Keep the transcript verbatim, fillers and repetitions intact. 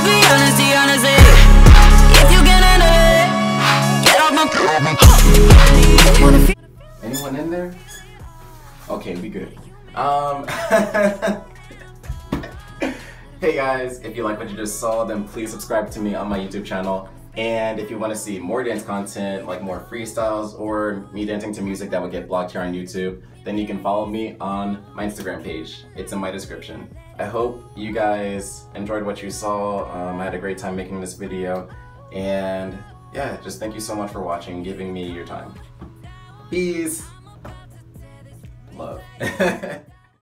Just be honesty, honesty. If you can handle it, get off my phone. Anyone in there? Okay, we good. Um. Hey guys, if you like what you just saw, then please subscribe to me on my YouTube channel. And if you want to see more dance content, like more freestyles or me dancing to music that would get blocked here on YouTube, then you can follow me on my Instagram page. It's in my description. I hope you guys enjoyed what you saw. Um, I had a great time making this video. And yeah, just thank you so much for watching, giving me your time. Peace. Love.